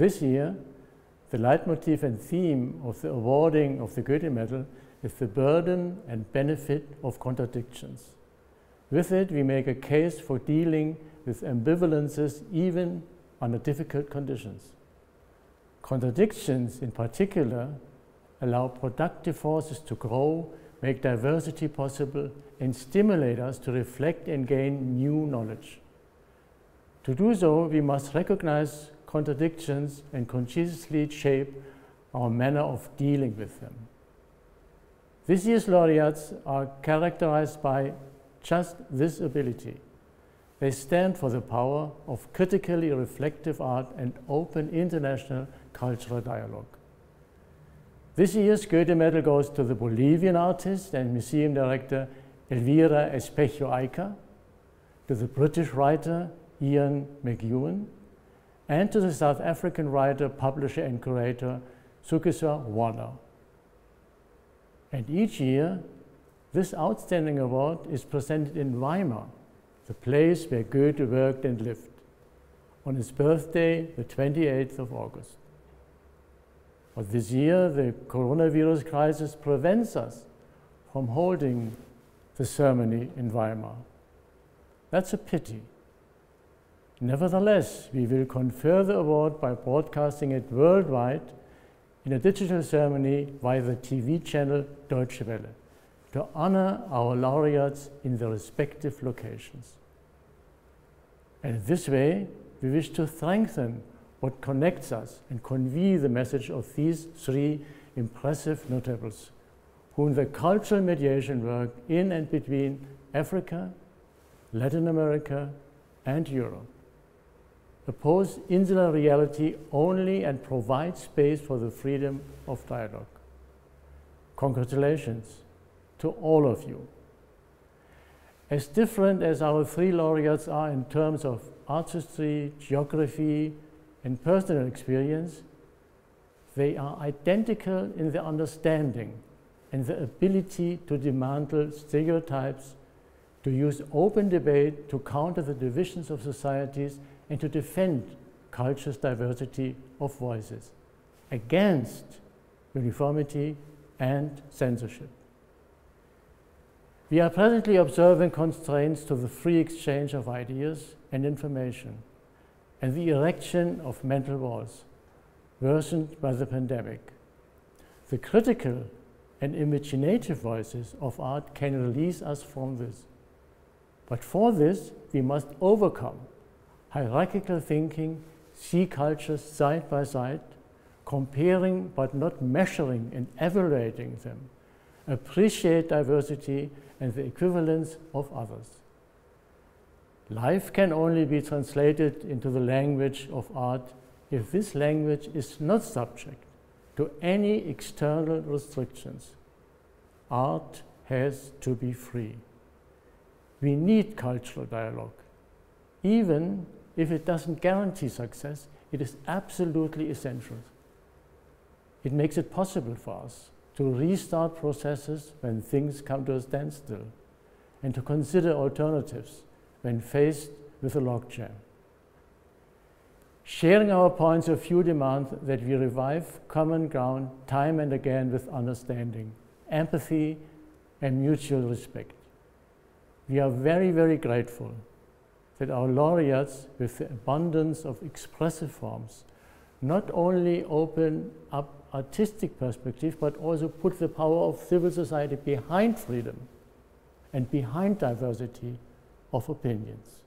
This year, the leitmotif and theme of the awarding of the Goethe Medal is the burden and benefit of contradictions. With it, we make a case for dealing with ambivalences even under difficult conditions. Contradictions, in particular, allow productive forces to grow, make diversity possible, and stimulate us to reflect and gain new knowledge. To do so, we must recognize contradictions and consciously shape our manner of dealing with them. This year's laureates are characterized by just this ability. They stand for the power of critically reflective art and open international cultural dialogue. This year's Goethe Medal goes to the Bolivian artist and museum director Elvira Espejo Ayca, to the British writer Ian McEwan, and to the South African writer, publisher and curator Zukiswa Wanner. And each year, this outstanding award is presented in Weimar, the place where Goethe worked and lived, on his birthday, the 28th of August. But this year, the coronavirus crisis prevents us from holding the ceremony in Weimar. That's a pity. Nevertheless, we will confer the award by broadcasting it worldwide in a digital ceremony via the TV channel Deutsche Welle, to honor our laureates in their respective locations. And in this way, we wish to strengthen what connects us and convey the message of these three impressive notables, whom the cultural mediation work in and between Africa, Latin America, and Europe oppose insular reality only and provide space for the freedom of dialogue. Congratulations to all of you. As different as our three laureates are in terms of artistry, geography, and personal experience, they are identical in their understanding and the ability to dismantle stereotypes, to use open debate to counter the divisions of societies, and to defend culture's diversity of voices against uniformity and censorship. We are presently observing constraints to the free exchange of ideas and information and the erection of mental walls, worsened by the pandemic. The critical and imaginative voices of art can release us from this. But for this, we must overcome hierarchical thinking, see cultures side by side, comparing but not measuring and evaluating them, appreciate diversity and the equivalence of others. Life can only be translated into the language of art if this language is not subject to any external restrictions. Art has to be free. We need cultural dialogue. Even if it doesn't guarantee success, it is absolutely essential. It makes it possible for us to restart processes when things come to a standstill, and to consider alternatives when faced with a logjam. Sharing our points of view demands that we revive common ground time and again with understanding, empathy, and mutual respect. We are very, very grateful that our laureates, with the abundance of expressive forms, not only open up artistic perspective, but also put the power of civil society behind freedom and behind diversity of opinions.